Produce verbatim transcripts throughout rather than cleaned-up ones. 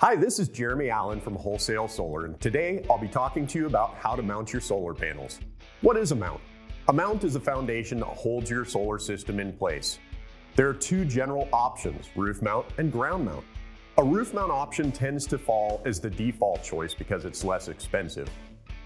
Hi, this is Jeremy Allen from Wholesale Solar, and today I'll be talking to you about how to mount your solar panels. What is a mount? A mount is a foundation that holds your solar system in place. There are two general options, roof mount and ground mount. A roof mount option tends to fall as the default choice because it's less expensive.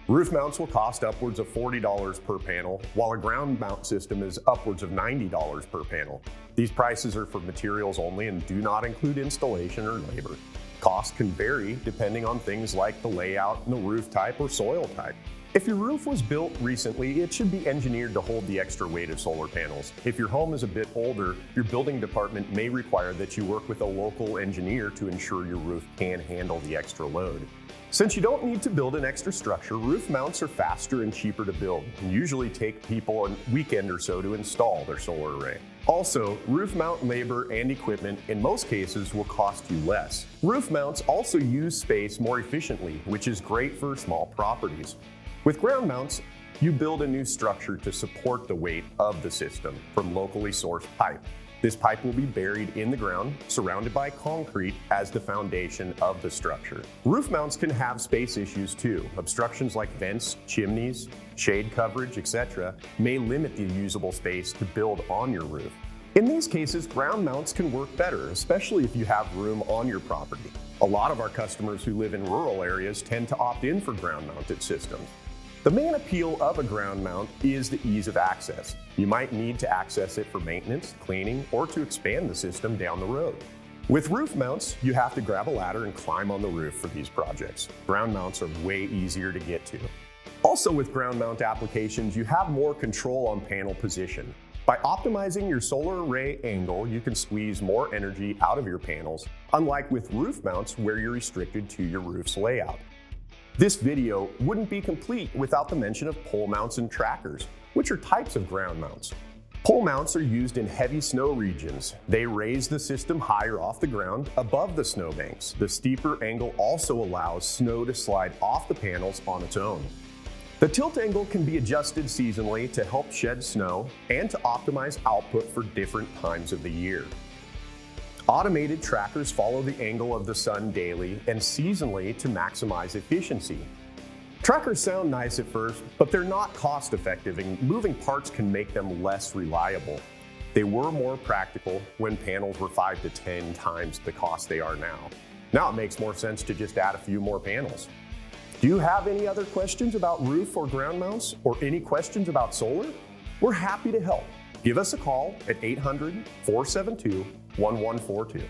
Roof mounts will cost upwards of forty dollars per panel, while a ground mount system is upwards of ninety dollars per panel. These prices are for materials only and do not include installation or labor. Costs can vary depending on things like the layout and the roof type or soil type. If your roof was built recently, it should be engineered to hold the extra weight of solar panels. If your home is a bit older, your building department may require that you work with a local engineer to ensure your roof can handle the extra load. Since you don't need to build an extra structure, roof mounts are faster and cheaper to build and usually take people a weekend or so to install their solar array. Also, roof mount labor and equipment in most cases will cost you less. Roof mounts also use space more efficiently, which is great for small properties. With ground mounts, you build a new structure to support the weight of the system from locally sourced pipe. This pipe will be buried in the ground, surrounded by concrete as the foundation of the structure. Roof mounts can have space issues too. Obstructions like vents, chimneys, shade coverage, et cetera may limit the usable space to build on your roof. In these cases, ground mounts can work better, especially if you have room on your property. A lot of our customers who live in rural areas tend to opt in for ground-mounted systems. The main appeal of a ground mount is the ease of access. You might need to access it for maintenance, cleaning, or to expand the system down the road. With roof mounts, you have to grab a ladder and climb on the roof for these projects. Ground mounts are way easier to get to. Also with ground mount applications, you have more control on panel position. By optimizing your solar array angle, you can squeeze more energy out of your panels, unlike with roof mounts where you're restricted to your roof's layout. This video wouldn't be complete without the mention of pole mounts and trackers, which are types of ground mounts. Pole mounts are used in heavy snow regions. They raise the system higher off the ground above the snowbanks. The steeper angle also allows snow to slide off the panels on its own. The tilt angle can be adjusted seasonally to help shed snow and to optimize output for different times of the year. Automated trackers follow the angle of the sun daily and seasonally to maximize efficiency. Trackers sound nice at first, but they're not cost effective, and moving parts can make them less reliable. They were more practical when panels were five to ten times the cost they are now. Now it makes more sense to just add a few more panels. Do you have any other questions about roof or ground mounts, or any questions about solar? We're happy to help. Give us a call at eight hundred, four seven two, one one four two.